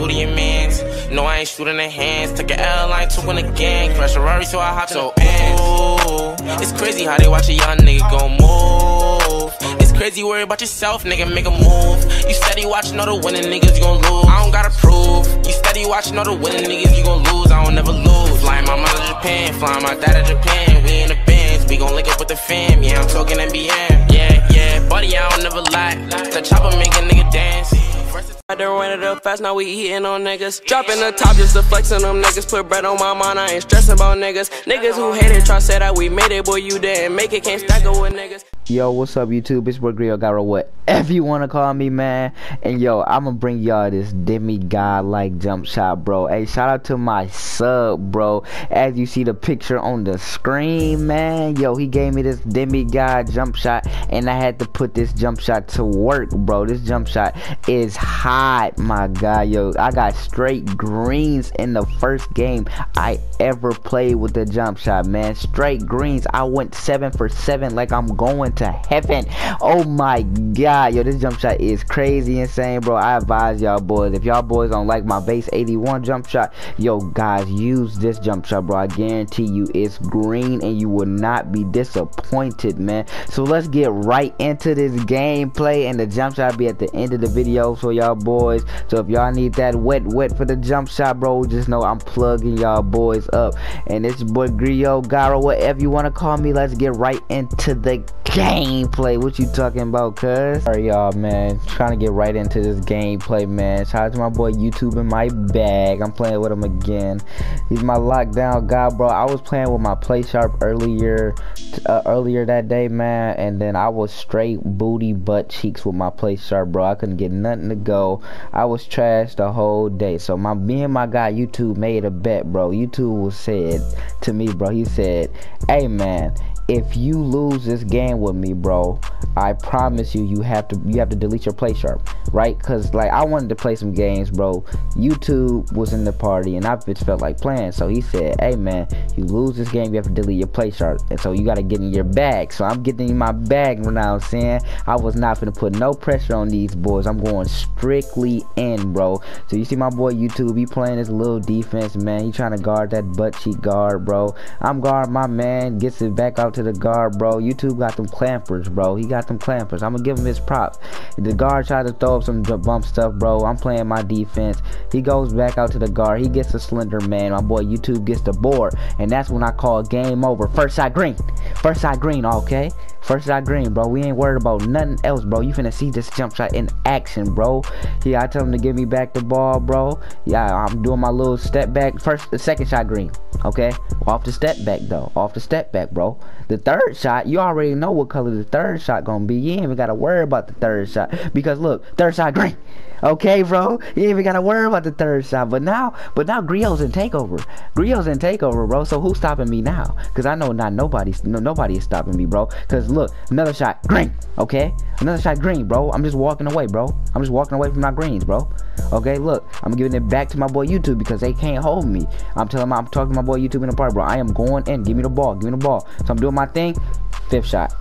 do to your mans. No, I ain't shooting their hands. Took an L, I ain't talking again. Crash a Rari, so I hopped in the Benz. It's crazy how they watch a young nigga go move. It's crazy, worry about yourself, nigga, make a move. You steady watching all the winning niggas, you gon' lose. I don't gotta prove. You steady watching all the winning niggas, you gon' lose. I don't never lose. Flying my mom to Japan, flying my dad to Japan. We in the Benz, we gon' link up with the fam. Yeah, I'm talking NBM. Yeah, yeah, buddy, I don't never lie. The chopper make a nigga dance. I done ran it up fast, now we eating on niggas. Dropping the top just to flex on them niggas. Put bread on my mind, I ain't stressing about niggas. Niggas who hate it, try to say that we made it, boy, you didn't make it, can't stack up with niggas. Yo, what's up, YouTube? It's your boy Grill Gyro, whatever you wanna call me, man. And yo, I'ma bring y'all this demigod like jump shot, bro. Hey, shout out to my sub, bro. As you see the picture on the screen, man. Yo, he gave me this demigod jump shot, and I had to put this jump shot to work, bro. This jump shot is hot. My God, yo, I got straight greens in the first game I ever played with the jump shot, man. Straight greens. I went 7 for 7 like I'm going to heaven. Oh my God, yo, this jump shot is crazy insane, bro. I advise y'all boys, if y'all boys don't like my base 81 jump shot, yo, guys, use this jump shot, bro. I guarantee you it's green and you will not be disappointed, man. So let's get right into this gameplay, and the jump shot will be at the end of the video for y'all boys. So if y'all need that wet for the jump shot, bro, just know I'm plugging y'all boys up. And it's your boy Grill Gyro, whatever you want to call me. Let's get right into the gameplay. What you talking about, cuz? Alright, y'all, man, trying to get right into this gameplay, man. Shout out to my boy YouTube in my bag. I'm playing with him again. He's my lockdown guy, bro. I was playing with my PlaySharp earlier that day, man, and then I was straight booty butt cheeks with my PlaySharp, bro. I couldn't get nothing to go. I was trashed the whole day. So me and my guy YouTube made a bet, bro. YouTube said to me, bro, he said, hey, man, if you lose this game with me, bro, I promise you, you have to delete your PlaySharp, right? Cause like I wanted to play some games, bro. YouTube was in the party, and I just felt like playing. So he said, "Hey man, you lose this game, you have to delete your PlaySharp, and so you gotta get in your bag." So I'm getting in my bag right now, saying I was not gonna put no pressure on these boys. I'm going strictly in, bro. So you see my boy YouTube, he playing his little defense, man. He trying to guard that butt cheek guard, bro. I'm guarding my man, gets it back out to the guard, bro. YouTube got them clampers, bro. He got them clampers. I'm gonna give him his props. The guard tried to throw up some bump stuff, bro. I'm playing my defense. He goes back out to the guard. He gets a slender man. My boy YouTube gets the board, and that's when I call game over. First shot green. First shot green, okay? First shot green, bro. We ain't worried about nothing else, bro. You finna see this jump shot in action, bro. Yeah, I tell him to give me back the ball, bro. Yeah, I'm doing my little step back. Second shot green, okay? Off the step back, though. Off the step back, bro. The third shot, you already know what color the third shot gonna be. You ain't even gotta worry about the third shot, because look, third shot green. Okay, bro, you ain't even gotta worry about the third shot. But now Griot's in takeover. Griot's in takeover, bro. So who's stopping me now? Cause I know nobody is stopping me, bro. Cause look, another shot green. Okay, another shot green, bro. I'm just walking away, bro. I'm just walking away from my greens, bro. Okay, look, I'm giving it back to my boy YouTube because they can't hold me. I'm talking to my boy YouTube in the park, bro. I am going in. Give me the ball. Give me the ball. So I'm doing my thing. Fifth shot.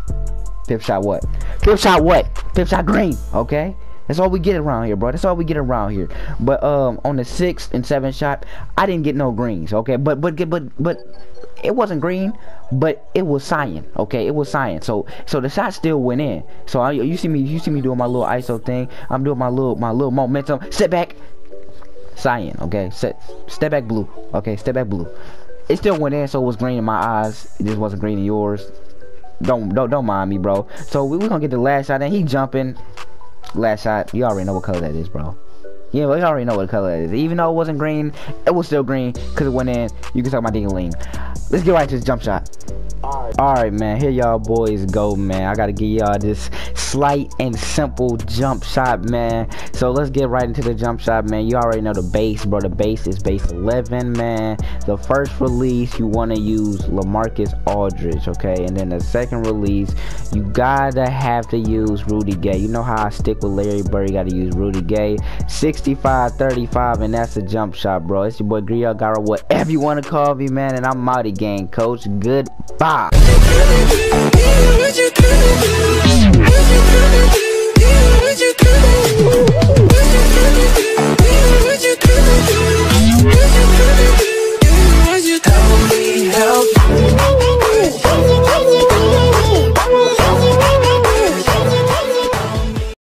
Fifth shot what? Fifth shot what? Fifth shot green. Okay, that's all we get around here, bro. That's all we get around here. But on the 6th and 7th shot, I didn't get no greens. Okay, but it wasn't green, but it was cyan. Okay, it was cyan. So the shot still went in. So you see me doing my little ISO thing. I'm doing my little momentum. Step back, cyan. Okay, step back blue. Okay, step back blue. It still went in, so it was green in my eyes. It just wasn't green in yours. Don't mind me, bro. So we gonna get the last shot, and he jumping. Last shot, you already know what color that is, bro. Yeah, you already know what color it is. Even though it wasn't green, it was still green because it went in. You can talk about ding-a-ling. Let's get right to this jump shot. Alright, man, here y'all boys go, man. I gotta give y'all this slight and simple jump shot, man. So let's get right into the jump shot, man. You already know the base, bro. The base is base 11, man. The first release, you want to use LaMarcus Aldridge, okay? And then the second release, you gotta have to use Rudy Gay. You know how I stick with Larry Bird, you gotta use Rudy Gay. 65-35, and that's a jump shot, bro. It's your boy Grill Gyro, whatever you want to call me, man. And I'm out again, coach. Goodbye. What you do?